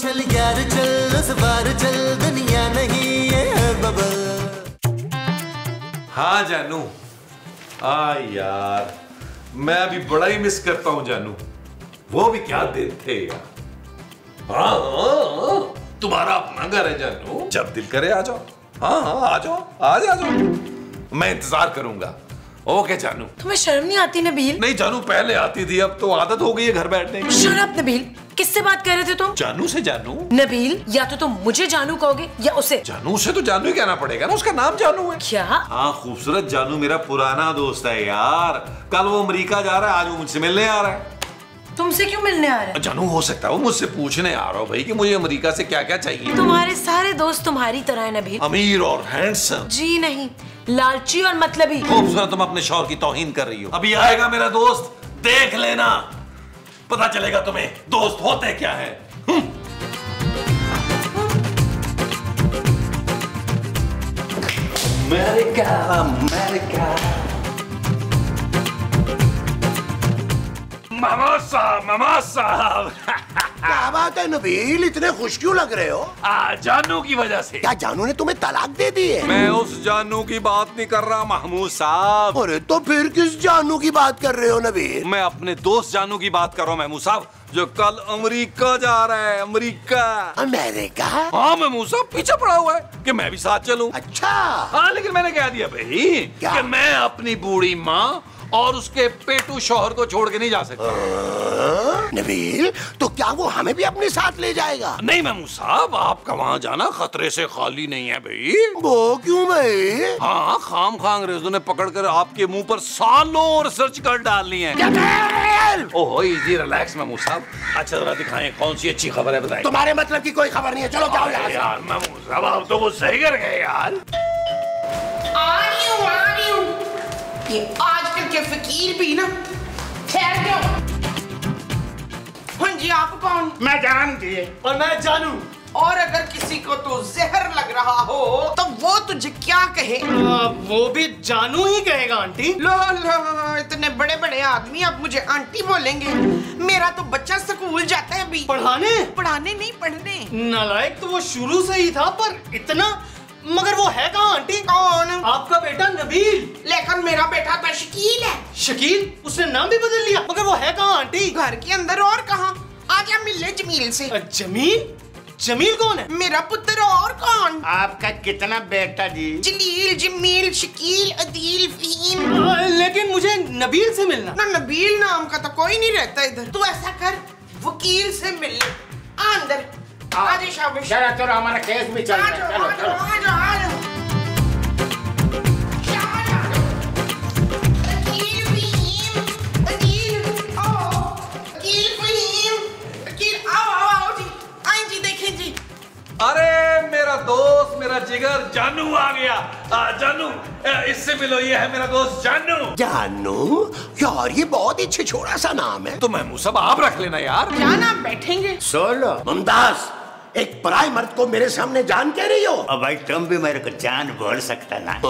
चल यार चल उस बार चल दुनिया नहीं ये है बबल। हाँ जानू, यार मैं अभी बड़ा ही मिस करता हूँ जानू। वो भी क्या दिन थे यार। हाँ तुम्हारा अपना घर है जानू, जब दिल करे आ जाओ। हाँ आ जाओ, आज आ जाओ, मैं इंतजार करूंगा। ओके जानू। तुम्हें शर्म नहीं आती नबील? नहीं जानू, पहले आती थी, अब तो आदत हो गई है घर बैठने की। शट अप नबील, किससे बात कर रहे थे तुम? जानू से। जानू नबील, या तो तुम मुझे जानू कहोगे या उसे जानू। उसे तो जानू ही कहना पड़ेगा ना, उसका नाम जानू है। क्या? हाँ खूबसूरत जानू मेरा पुराना दोस्त है यार। कल वो अमेरिका जा रहा है, आज वो मुझसे मिलने आ रहा है। तुमसे क्यों मिलने आ रहा है? जानू हो सकता है वो मुझसे पूछने आ रहा हो भाई कि मुझे अमेरिका से क्या क्या चाहिए। तुम्हारे सारे दोस्त तुम्हारी तरह है नबील, अमीर और हैंडसम। जी नहीं, लालची और मतलबी। खूबसूरत, तुम अपने शौहर की तौहीन कर रही हो। अभी आएगा मेरा दोस्त, देख लेना, पता चलेगा तुम्हें दोस्त होते क्या है। America, America. महमूद साहब, महमूद साहब। क्या बात है नबील, इतने खुश क्यों लग रहे हो? जानू की वजह से। क्या जानू ने तुम्हें तलाक दे दी है? मैं उस जानू की बात नहीं कर रहा महमूद साहब। अरे तो फिर किस जानू की बात कर रहे हो नबील? मैं अपने दोस्त जानू की बात कर रहा हूँ महमूद साहब, जो कल अमेरिका जा रहा है। अमेरिका? अमेरिका? हाँ महमूद साहब, पीछे पड़ा हुआ है कि मैं भी साथ चलूँ। अच्छा हाँ, लेकिन मैंने कह दिया भाई कि मैं अपनी बूढ़ी माँ और उसके पेटू शोहर को छोड़ के नहीं जा सकता। नबील, तो क्या वो हमें भी अपने साथ ले जाएगा? नहीं महमूद साहब, आपका वहाँ जाना खतरे से खाली नहीं है भाई। वो क्यों भाई? हाँ, खामखा अंग्रेजों ने पकड़कर आपके मुंह पर सालों रिसर्च कर डालनी है। ओहो इजी, रिलैक्स महमूद साहब। अच्छा जरा दिखाएं कौन सी अच्छी खबर है, बताइए। तुम्हारे मतलब की कोई खबर नहीं है, चलो जाओ यार। महमूद साहब आप तो वो सही कर गए यार। ये आजकल के फकीर भी ना। खैर क्यों जी, आप कौन? मैं जान जी। और मैं जानू। और अगर किसी को तो जहर लग रहा हो तो वो तुझे क्या कहे? वो भी जानू ही कहेगा आंटी। लो लो, इतने बड़े बड़े आदमी आप मुझे आंटी बोलेंगे? मेरा तो बच्चा स्कूल जाता है अभी पढ़ाने। पढ़ाने नहीं, पढ़ने। नालायक तो वो शुरू से ही था, पर इतना। मगर वो है कहाँ आंटी? कौन? आपका बेटा नबील। लेकिन मेरा बेटा तो शकील है। शकील? उसने नाम भी बदल लिया। मगर वो है कहाँ आंटी? घर के अंदर। और कहाँ? आजा मिले जमील से। जमील? जमील कौन है? मेरा पुत्र। और कौन? आपका कितना बेटा जी? जलील, जमील, शकील, अदील, फहीम। लेकिन मुझे नबील से मिलना ना। नबील नाम का तो कोई नहीं रहता इधर। तू ऐसा कर, वकील से मिल अंदर। चलो हमारा केस भी चल रहा है। चलो चलो आओ जी, आए जी, देखें जी। अरे मेरा दोस्त, मेरा जिगर जानू आ गया। जानू इससे मिलो, ये है मेरा दोस्त जानू। जानू? यार ये बहुत ही छिछोड़ा सा नाम है। तो महमूद साहब आप रख लेना यार। क्या नाम बैठेंगे? सोलो मुमताज, एक पराई मर्द को मेरे सामने जान कह रही हो? अब भाई तुम भी मेरे को जान बोल सकता ना।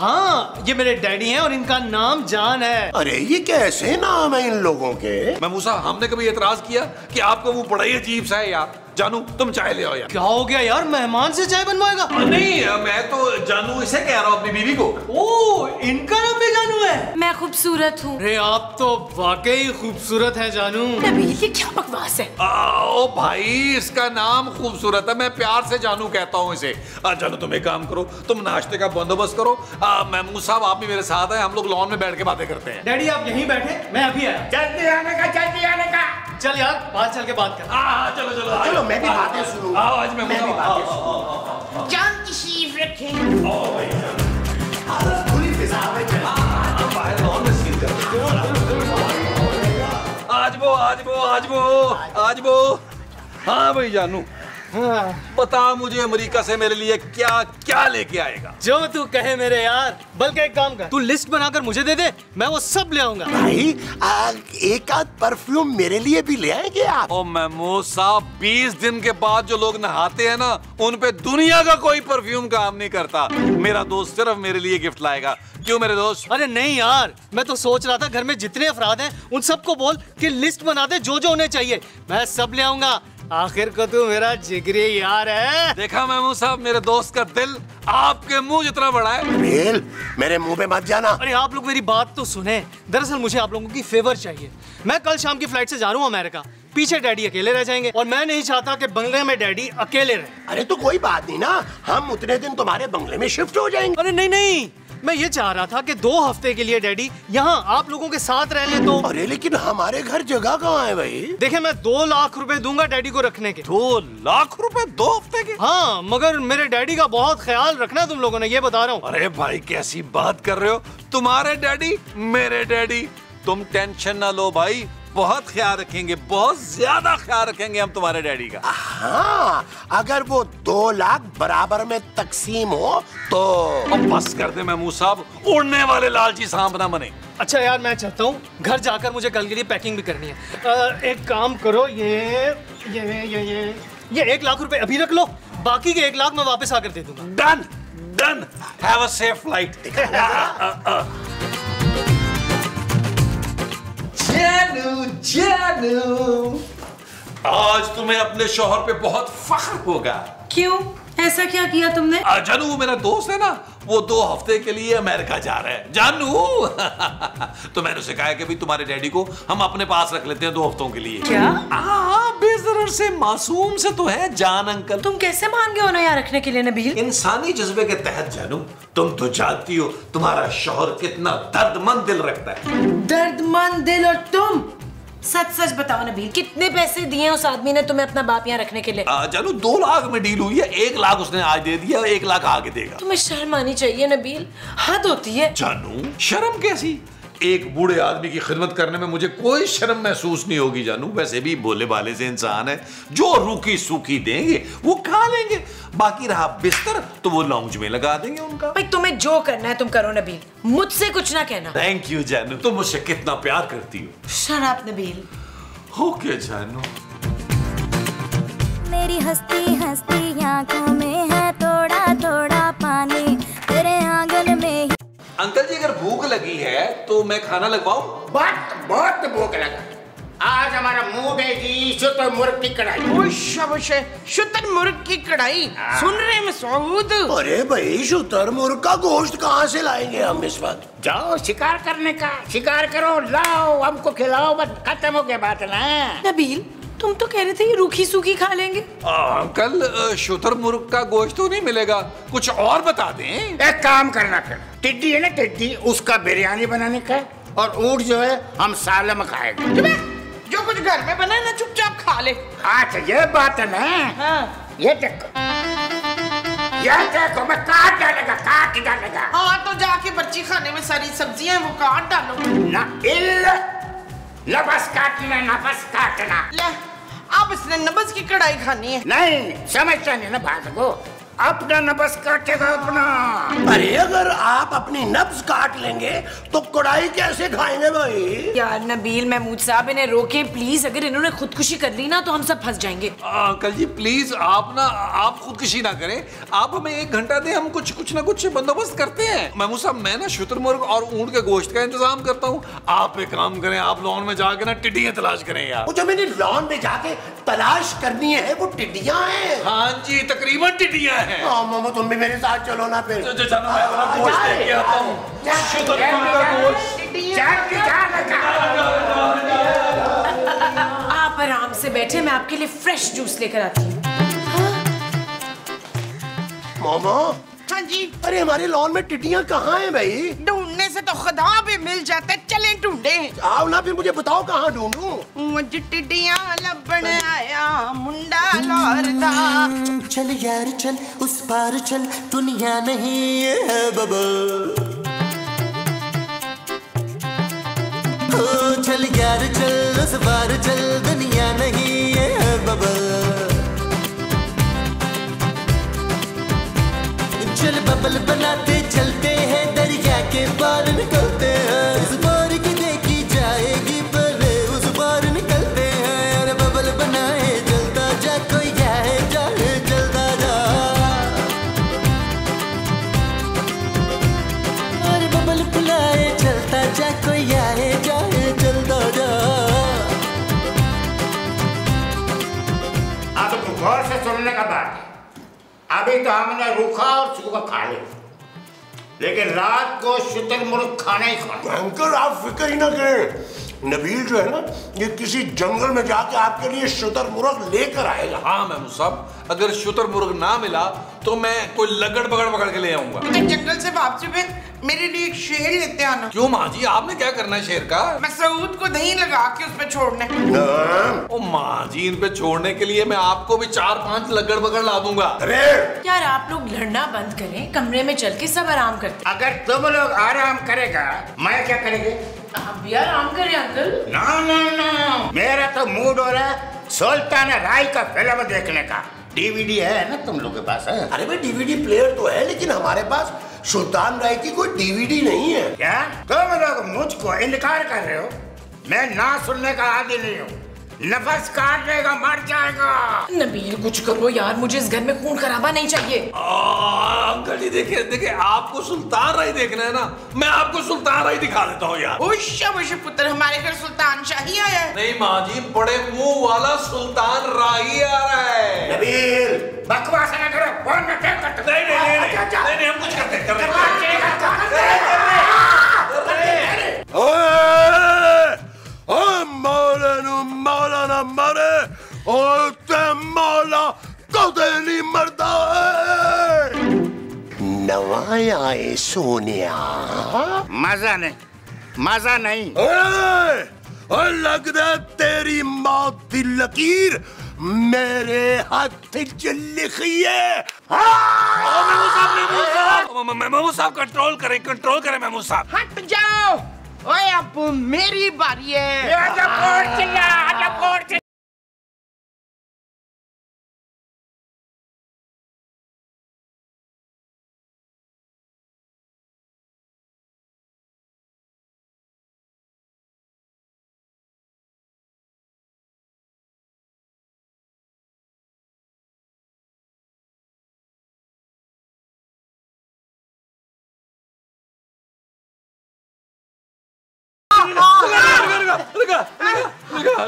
हाँ ये मेरे डैडी हैं और इनका नाम जान है। अरे ये कैसे नाम है इन लोगों के? महमूद साहब हमने कभी एतराज किया कि आपका वो बड़ा ही अजीब सा है यार। जानू तुम चाय ले आओ यार। क्या हो गया यार, मेहमान से चाय बनवाएगा? नहीं मैं तो जानू इसे कह रहा हूँ, अपनी बीवी को। ओह इनका नाम भी जानू है। मैं खूबसूरत हूँ। अरे आप तो वाकई खूबसूरत है जानू। नबील ये क्या बकवास है? ओ भाई इसका नाम खूबसूरत है, मैं प्यार से जानू कहता हूँ इसे। जानू तुम एक काम करो, तुम नाश्ते का बंदोबस्त करो। महमूद साहब आप भी मेरे साथ है, हम लोग लॉन में बैठ के बातें करते हैं। डैडी आप यहीं बैठे, मैं अभी आया। जल्दी आने का, जल्दी आने का। चल यार बाहर चल के बात कर। चलो चलो चलो, मैं भी बातें सुनूं। आओ आज मैं भी बातें सुनूं। जान की शीफ रखें। ओ भाई आज पूरी फिजा में चल। तो बाहर लॉन में सील कर। आज वो आज वो आज वो आज वो। हाँ भाई जानू, बता मुझे अमेरिका से मेरे लिए क्या क्या लेके आएगा? जो तू कहे मेरे यार। बल्कि एक काम कर, तू लिस्ट बनाकर मुझे दे दे, मैं वो सब ले आऊंगा। भाई एक आध परफ्यूम मेरे लिए भी ले आएंगे आप? ओ महमूद साहब 20 दिन के बाद जो लोग नहाते हैं ना, उन पे दुनिया का कोई परफ्यूम काम नहीं करता। मेरा दोस्त सिर्फ मेरे लिए गिफ्ट लाएगा। क्यों मेरे दोस्त? अरे नहीं यार, मैं तो सोच रहा था घर में जितने अफराद हैं उन सबको बोल कि लिस्ट बना दे जो जो उन्हें चाहिए, मैं सब ले आऊंगा। आखिर को तू मेरा जिगरी यार है। देखा महमूद साहब, मेरे दोस्त का दिल आपके मुंह जितना बड़ा है। नबील, मेरे मुंह पे मत जाना। अरे आप लोग मेरी बात तो सुने। दरअसल मुझे आप लोगों की फेवर चाहिए। मैं कल शाम की फ्लाइट से जा रहा हूँ अमेरिका। पीछे डैडी अकेले रह जाएंगे और मैं नहीं चाहता कि बंगले में डैडी अकेले रहे। अरे तो कोई बात नहीं ना, हम उतने दिन तुम्हारे बंगले में शिफ्ट हो जाएंगे। अरे नहीं नहीं, मैं ये चाह रहा था कि 2 हफ्ते के लिए डैडी यहाँ आप लोगों के साथ रह ले तो। अरे लेकिन हमारे घर जगह कहाँ है भाई? देखे मैं 2 लाख रुपए दूंगा डैडी को रखने के। 2 लाख रुपए 2 हफ्ते के? हाँ, मगर मेरे डैडी का बहुत ख्याल रखना तुम लोगों ने, ये बता रहा हूँ। अरे भाई कैसी बात कर रहे हो, तुम्हारे डैडी मेरे डैडी। तुम टेंशन ना लो भाई, बहुत ख्याल रखेंगे, बहुत ज्यादा ख्याल रखेंगे हम तुम्हारे डैडी का। हाँ, अगर वो 2 लाख बराबर में तकसीम हो तो। बस कर दे महमूद साहब, उड़ने वाले लालची सांप ना बने। अच्छा यार मैं चाहता हूँ घर जाकर मुझे कल के लिए पैकिंग भी करनी है। एक काम करो, ये 1 लाख रुपए अभी रख लो, बाकी के 1 लाख मैं वापस आकर दे दूंगा। Done done, have a safe flight. जानू, आज तुम्हें अपने शोहर पे बहुत फख्र होगा। क्यों, ऐसा क्या किया तुमने? जानू वो मेरा दोस्त है ना, वो 2 हफ्ते के लिए अमेरिका जा रहा है जानू। तो मैंने उसे कहा कि भाई तुम्हारे डैडी को हम अपने पास रख लेते हैं 2 हफ्तों के लिए। क्या? हाँ, बेजर से मासूम से तो है जान अंकल। तुम कैसे मान गए हो ना यहाँ रखने के लिए नबील? इंसानी जज्बे के तहत जानू, तुम तो जानती हो तुम्हारा शोहर कितना दर्दमंद दिल रखता है। दर्दमंद दिल? और तुम सच सच बताओ नबील, कितने पैसे दिए उस आदमी ने तुम्हें अपना बाप यहाँ रखने के लिए? जानू 2 लाख में डील हुई है, 1 लाख उसने आज दे दिया और 1 लाख आगे देगा। तुम्हें शर्म आनी चाहिए नबील, हद होती है। जानू शर्म कैसी, एक बूढ़े आदमी की खिदमत करने में मुझे कोई शर्म महसूस नहीं होगी जानू। वैसे भी भोले भाले से इंसान है, जो रूखी सूखी देंगे वो खा लेंगे, बाकी रहा बिस्तर तो वो लाउंज में लगा देंगे उनका। भाई तुम्हें जो करना है तुम करो नबील, मुझसे कुछ ना कहना। थैंक यू जानू, तुम मुझसे कितना प्यार करती हो। Shut up Nabeel. ओके जानू। मेरी हस्ती हस्ती आंखों में है थोड़ा थोड़ा पानी, तेरे आंगन में। अंकल जी अगर भूख लगी है तो मैं खाना लगवाऊं? बहुत बहुत भूख लगा। आज हमारा मूड है जी शुतर मुर्ग की कढ़ाई। शुतर मुर्ग की कढ़ाई सुन रहे हैं सऊद? अरे भाई शुतर मुर्ग का गोश्त कहाँ से लाएंगे हम इस बार? जाओ शिकार करने का, शिकार करो, लाओ हमको खिलाओ, बस खत्म हो गया बात ना। नबील तुम तो कह रहे थे ये रूखी सूखी खा लेंगे। अंकल शुतुरमुर्ग का गोश्त तो नहीं मिलेगा, कुछ और बता दें। एक काम करना कर, टिड्डी है ना टिड्डी, उसका बिरयानी बनाने का, और ऊंट जो है हम सालम खाएंगे। जो कुछ घर में बनाए ना चुपचाप खा ले। अच्छा ये बात है ना। हाँ। ये देखो मैं काट डालेगा, काट डालेगा। हाँ तो जाके बच्ची खाने में सारी सब्जियाँ वो काट डालो। नबस काटना, नबस काटना। ले, अब इसने नबस की कढ़ाई खानी है। नहीं समझता नहीं ना बात को, अपना नबस काटेगा अपना। अरे अगर आप अपनी नब्ज काट लेंगे तो कढ़ाई कैसे खाएंगे भाई? यार नबील, महमूद साहब इन्हें रोके प्लीज, अगर इन्होंने खुदकुशी कर ली ना तो हम सब फंस जाएंगे। अंकल जी प्लीज आप ना, आप खुदकुशी ना करें, आप हमें 1 घंटा दें, हम कुछ ना कुछ बंदोबस्त करते हैं। महमूद साहब मैं ना शुतुरमुर्ग और ऊंट के गोश्त का इंतजाम करता हूँ, आप एक काम करें, आप लॉन में जाके ना टिड्डियाँ तलाश करें। यार मुझे मैंने लॉन में जाके तलाश करनी है, वो टिड्डियाँ हैं। हाँ जी तकरीबन टिड्डियाँ। मामा तुम भी मेरे साथ चलो ना फिर। आप आराम से बैठे, मैं आपके लिए फ्रेश जूस लेकर आती हूँ। मामा। हाँ जी। अरे हमारे लॉन में टिड्डियाँ कहाँ हैं भाई? ढूंढने से तो खुदा भी मिल जाता है, चलें ढूंढे। आओ ना फिर, मुझे बताओ कहाँ ढूंढूं। मुझे टिड्डियाँ लबड़ आया मुंडा लौरदा। चल यार चल उस पार चल, दुनिया नहीं है बबल। ओ चल यार चल उस पार चल, दुनिया नहीं है बबल। चल बबल बनाते चलते हैं, दरिया के पार निकलते हैं। इस बार की देखी जाएगी पर उस बार निकलते हैं। अरे बबल बनाए जलता जा, कोई जाए जाए जलता जा। अरे बबल बुलाए चलता जा, कोई आए जाए जलता जा। गौर से सुनने का बात है। अभी तो हमने रूखा और सूखा खा लिया, लेकिन रात को शुतुरमुर्ग खाना ही खाना। अंकल आप फिक्र ही ना करें, नबील जो है ना ये किसी जंगल में जाके आपके लिए शुतुरमुर्ग लेकर आएगा। हाँ महमूद साहब, अगर शुतुरमुर्ग ना मिला तो मैं कोई लगड़ बगड़ पकड़ के ले आऊंगा। तो जंगल से वापसी पे मेरे लिए एक शेर लेते आना। क्यों माँ जी, आपने क्या करना है शेर का? मैं सऊद को दही लगा के उसपे छोड़ने। ओ माँ जी, इन पे छोड़ने के लिए मैं आपको भी 4-5 लगड़ बगड़ ला दूंगा। अरे यार आप लोग लड़ना बंद करें, कमरे में चल के सब आराम करते। अगर तुम लोग आराम करेगा मैं क्या करेंगे? आप भी आराम करें अंकल। ना ना ना, मेरा तो मूड हो रहा है सुल्तान राय का फिल्म देखने का। डीवीडी है ना तुम लोग के पास? है। अरे भाई डीवीडी प्लेयर तो है, लेकिन हमारे पास सुल्तान राय की कोई डीवीडी नहीं है। क्या तुम लोग मुझको इनकार कर रहे हो? मैं ना सुनने का आदी नहीं हूँ। नफस काट लेगा, मर जाएगा। नबील कुछ करो यार, मुझे इस घर में खून खराबा नहीं चाहिए। अंकल जी देखे देखे, आपको सुल्तान राय देखना है ना, मैं आपको सुल्तान राय दिखा देता हूँ यार। ओशा पुत्र, हमारे घर सुल्तान शाही आया है। नहीं माँ जी, बड़े मुंह वाला सुल्तान राही आ रहा है। नबील बकवास ना करो, फोन में क्या करते? नहीं हम कुछ करते मौलाना मरे और ते मौला कदे नहीं मरदा है। नवाया है सोनिया, मजा नहीं, मजा नहीं। और लगदा तेरी मौत की लकीर मेरे हाथ च लिखी है। महमूद साहब कंट्रोल करें, कंट्रोल करें महमूद साहब। हट जाओ, ओए अब मेरी बारी है। आजा कोड़ चिल्ला, आजा कोड़ चिल्ला।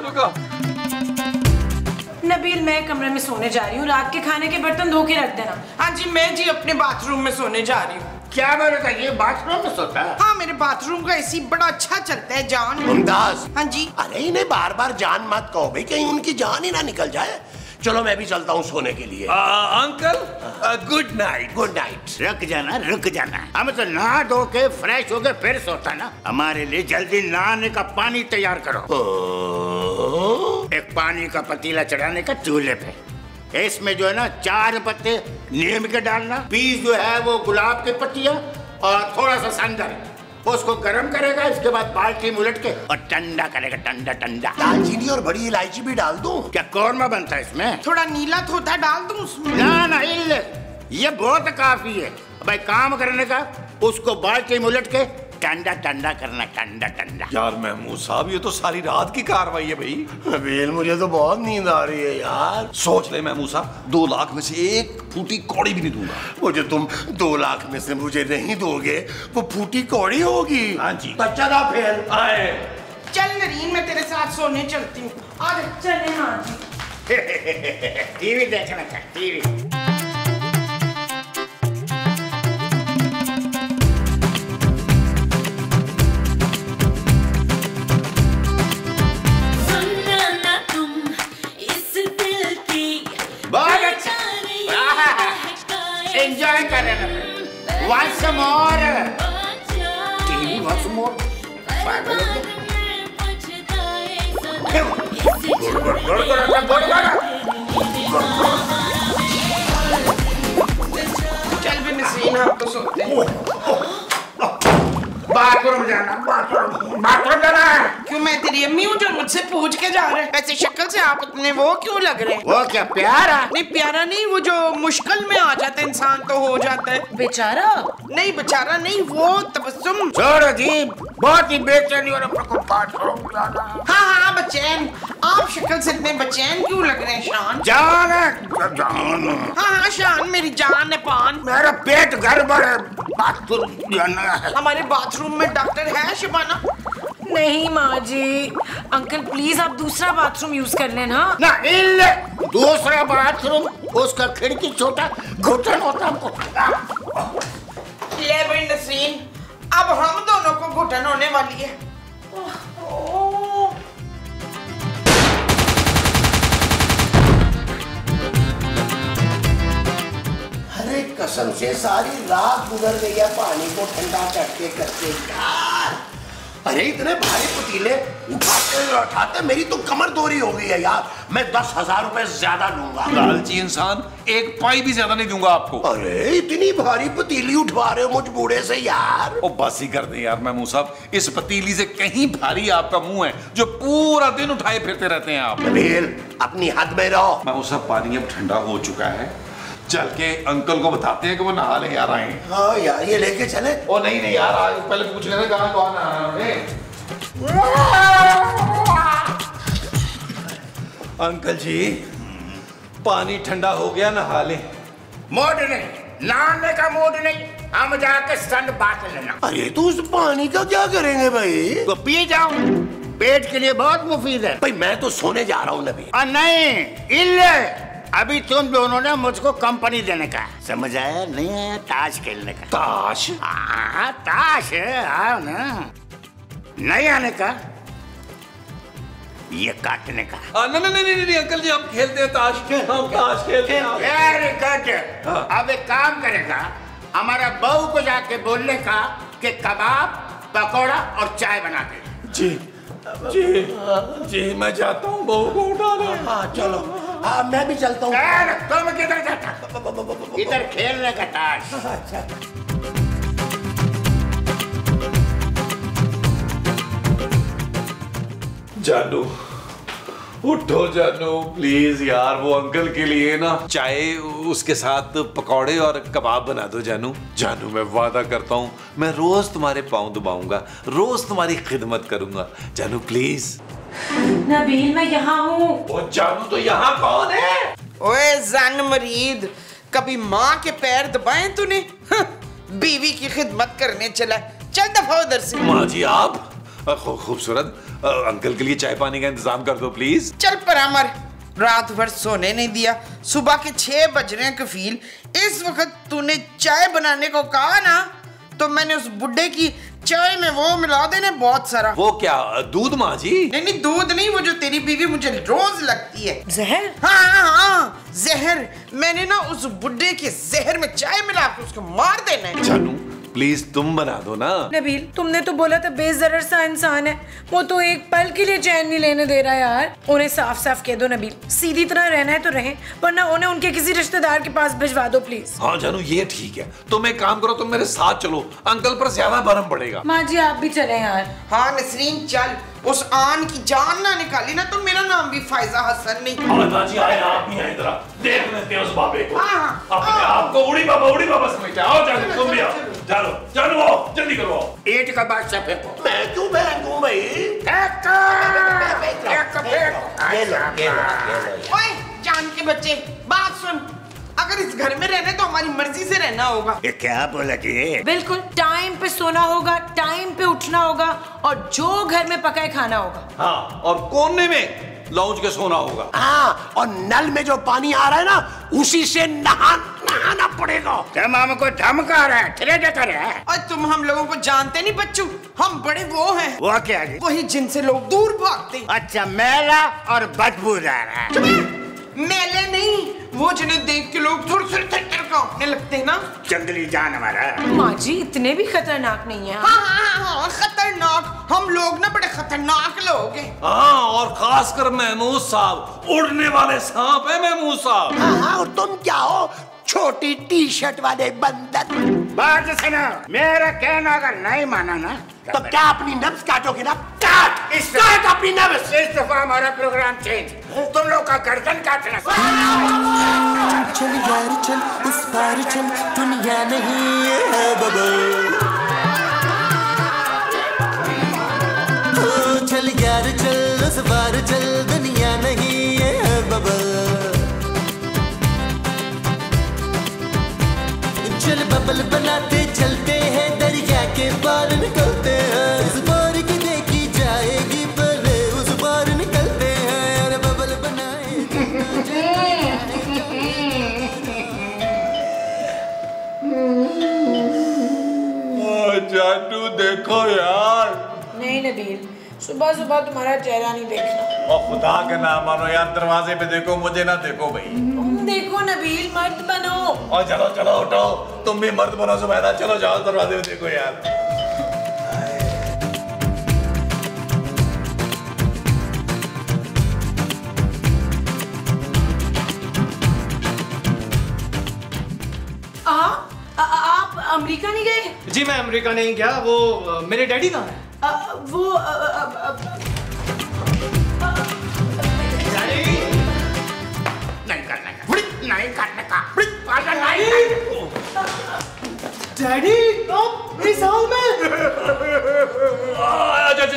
रुका। नबील मैं कमरे में सोने जा रही हूँ, रात के खाने के बर्तन धो के रख देना। हाँ जी मैं जी अपने बाथरूम में सोने जा रही हूँ। क्या बोलता है, ये बाथरूम में सोता है? हाँ मेरे बाथरूम का एसी बड़ा अच्छा चलता है। जान मुमताज। हाँ जी। अरे इन्हें बार बार जान मत कहो भाई, कहीं उनकी जान ही ना निकल जाए। चलो मैं भी चलता हूँ सोने के लिए। Uncle good night. Good night. रुक जाना, रुक जाना। हम तो नहा धो के फ्रेश हो के फिर सोता ना, हमारे लिए जल्दी नहाने का पानी तैयार करो। एक पानी का पतीला चढ़ाने का चूल्हे पे, इसमें जो है ना 4 पत्ते नीम के डालना, बीज जो है वो गुलाब के पत्तियां और थोड़ा सा संदल, उसको गर्म करेगा। इसके बाद बाल्टी में उलट के और ठंडा करेगा, ठंडा ठंडा। दालचीनी और बड़ी इलायची भी डाल दूं? क्या कौरमा बनता है इसमें? थोड़ा नीला थोथा डाल दूं उसमें? ना ना, ये बहुत काफी है भाई काम करने का। उसको बाल्टी में उलट के ठंडा ठंडा करना, ठंडा ठंडा। यार महमूद साहब ये तो सारी रात की कार्रवाई है भाई। बेल मुझे तो बहुत नींद आ रही है यार। सोच ले महमूद साहब, 2 लाख में से 1 फूटी कौड़ी भी नहीं दूंगा। वो जो तुम 2 लाख में से मुझे नहीं दोगे वो फूटी कौड़ी होगी। हाँ जी बच्चा था फेल आए। चल नरीन मैं तेरे साथ सोने चलती हूँ। टीवी देखना था, टीवी। एंजॉय कर रहे हैं। वंस मोर चल भी नसीन हम तो सोते हैं। बाथरूम जाना, बाथरूम जाना है। क्यों मैं तेरी अम्मी हूँ जो मुझसे पूछ के जा रहे हैं? ऐसे शक्ल से आप अपने वो क्यों लग रहे हैं? वो क्या प्यारा? नहीं प्यारा नहीं, वो जो मुश्किल में आ जाता है इंसान तो हो जाता है बेचारा। नहीं बेचारा नहीं, वो तबस्सुम। छोड़ो जी, बहुत ही बेचैनी हो रहा है। हाँ, बेचैन आप शक्ल से इतने बेचैन क्यों लग रहे हैं? शान जान है, जान। हाँ, शान मेरी जान है, पान मेरा पेट गड़बड़ है। बाथरूम जाना है। हमारे बाथरूम में डॉक्टर है शिबाना? नहीं माँ जी। अंकल प्लीज आप दूसरा बाथरूम यूज कर लेना। ना दूसरा बाथरूम उसका खिड़की छोटा घुटन होता हमको। ले नसीम, अब हम दोनों को घुटन होने वाली है। अरे कसम से सारी रात गुजर गई है पानी को ठंडा करते करते यार। अरे इतने भारी पतीले उठाते उठाते मेरी तो कमर दोरी हो गई है यार। मैं 10,000 रुपए ज्यादा लूंगा। लालची इंसान, एक पाई भी ज्यादा नहीं दूंगा आपको। अरे इतनी भारी पतीली उठवा रहे हो मुझ बूढ़े से यार। ओ बासी कर दे यार महमूद साहब, इस पतीली से कहीं भारी आपका मुंह है जो पूरा दिन उठाए फिरते रहते हैं आप। नबील अपनी हद में रहो। महमूद साहब पानी अब ठंडा हो चुका है, चल के अंकल को बताते हैं कि वो नहा ले यार आए। हाँ यार ये लेके चले। ओ नहीं नहीं यार आज पहले पूछ लेना कहाँ कौन नहा। अंकल जी पानी ठंडा हो गया नहा ले। मोड नहीं, नहाने का मोड नहीं, हम जाके सन बात लेना। अरे तो उस पानी का क्या करेंगे भाई? तो पी जाओ, पेट के लिए बहुत मुफीद है। भाई मैं तो सोने जा रहा हूँ नबी। नहीं इल्ले, अभी तुम दोनों ने मुझको कंपनी देने का समझ आया नहीं आया? ताश खेलने का। ताश? हाँ ताश है आओ ना। नहीं आने का ये काटने का। नहीं नहीं नहीं नहीं अंकल जी हम खेलते हैं ताश, हम ताश खेलते हैं। अब एक काम करेगा, हमारा बहू को जाके बोलने का कि कबाब पकौड़ा और चाय बना दे। जी जी जी मैं जाता हूँ बहू को उठाने। हाँ चलो। हाँ मैं भी चलता हूँ। तुम किधर जाता? इधर खेलने का ताश। अच्छा जानू उठो जानू प्लीज यार, वो अंकल के लिए ना चाय उसके साथ पकौड़े और कबाब बना दो जानू। जानू मैं वादा करता हूँ मैं रोज तुम्हारे पाँव दबाऊंगा, रोज तुम्हारी खिदमत करूंगा जानू प्लीज। नबील मैं यहाँ हूँ। ओ जानू तो यहाँ कौन है? ओए जान मरीद, कभी माँ के पैर दबाए तूने? बीवी की खिदमत करने चला, चल दफा उधर से। माँ जी आप खूबसूरत, अंकल के लिए चाय पानी का इंतजाम कर दो प्लीज। चल परामर, रात भर सोने नहीं दिया, सुबह के 6 बज रहे हैं कफील, इस वक्त तूने चाय बनाने को कहा ना तो मैंने उस बुड्ढे की चाय में वो मिला देने बहुत सारा। वो क्या दूध? माँ जी नहीं नहीं दूध नहीं, वो जो तेरी बीवी मुझे रोज लगती है। जहर? हाँ हाँ जहर, मैंने ना उस बुड्ढे के जहर में चाय मिला के उसको मार देना है। जानू प्लीज तुम बना दो ना। नबील तुमने तो बोला था बेजर सा इंसान है, वो तो एक पल के लिए चैन नहीं लेने दे रहा यार। उन्हें साफ साफ कह दो नबील, सीधी तरह रहना है तो रहे, वरना उन्हें उनके किसी रिश्तेदार के पास भिजवा दो प्लीज। हाँ जानू ये ठीक है, तुम एक काम करो तुम मेरे साथ चलो, अंकल पर ज्यादा भरम पड़ेगा। माँ जी आप भी चले यार। हाँ नसरीन चल, उस आन की जान ना निकाली ना तो मेरा नाम भी फायजा हसन नहीं। ईंट का बादशाह फेंको। मैं क्यों फेंकूं भाई? ओए जान के बच्चे बात सुन, अगर इस घर में रहने तो हमारी मर्जी से रहना होगा। ये क्या बोला कि? बिल्कुल, टाइम पे सोना होगा, टाइम पे उठना होगा और जो घर में पकाए खाना होगा। हाँ और कोने में लाउंज के सोना होगा। हाँ और नल में जो पानी आ रहा है ना उसी से नहाना पड़ेगा। तुम हमको धमका रहे, थ्रेट कर रहे हैं। और तुम हम लोगों को जानते नहीं बच्चों, हम बड़े वो हैं। वो क्या है? वही जिनसे लोग दूर भागते हैं। अच्छा मेला और बदबू जा रहा है। मेले नहीं, वो जिन्हें देख के लोग कांपने लगते हैं ना, जंगली जानवर है। माँ जी इतने भी खतरनाक नहीं है। हाँ हाँ हाँ खतरनाक, हम लोग ना बड़े खतरनाक लोग हैं। हाँ और खासकर महमूद साहब उड़ने वाले सांप है महमूद साहब। हाँ हाँ और तुम क्या हो छोटी टी शर्ट वाले बंदर। बात सुनो, मेरा कहना अगर नहीं माना ना तो क्या अपनी नब्ज काटोगे ना? काट इस काट अपनी नब्ज। इस दफा हमारा प्रोग्राम चेंज, तुम लोग का गर्दन काटना। चल यार चल उस पार चल, दुनिया नहीं है बबल। चल यार चल उस पार चल, दुनिया नहीं है बबल। चल बबल बनाते चलते हैं, दरिया के पार निकलते हैं। उस बार की देखी जाएगी पर उस बार निकलते हैं। अरे बबल बनाए देखो यार। नहीं नबील, सुबह सुबह तुम्हारा चेहरा नहीं देखना। और खुदा का नाम मानो यार, दरवाजे पे देखो, मुझे ना देखो भाई। तुम देखो नबील, मर्द बनो। और चलो चलो उठो, तुम भी मर्द बनो सुबह, चलो जाओ दरवाजे पे देखो यार। आप अमेरिका नहीं गए? जी मैं अमेरिका नहीं गया, वो मेरे डैडी कहाँ है? वो डैडी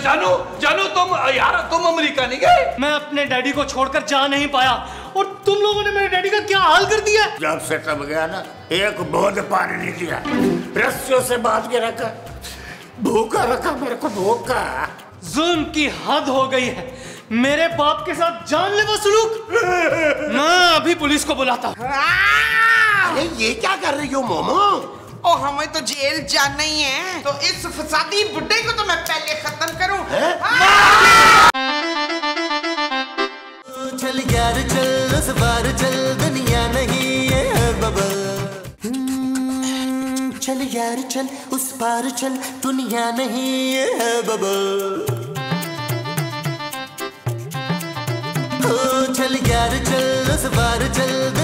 जानू जानू तुम यार तुम अमेरिका नहीं गए? मैं अपने डैडी को छोड़कर जा नहीं पाया, और तुम लोगों ने मेरे डैडी का क्या हाल कर दिया। जब से तब गया ना, एक बोझ पानी नहीं दिया, रस्सियों से बांध के रखा, भूखा रखा मेरे को, भूखा। जुल्म की हद हो गई है, मेरे बाप के साथ जानलेवा सलूक। मैं अभी पुलिस को बुलाता हूँ। अरे ये क्या कर रही हो मोमो? ओ हमें तो जेल जाना ही है, तो इस फसादी बुड्ढे को तो मैं पहले खत्म करूँ। चल यार चल, उस बार चल, दुनिया नहीं है बबल। चल यार चल, उस पार चल, दुनिया नहीं है बबल। ओ चल यार चल, उस पार चल।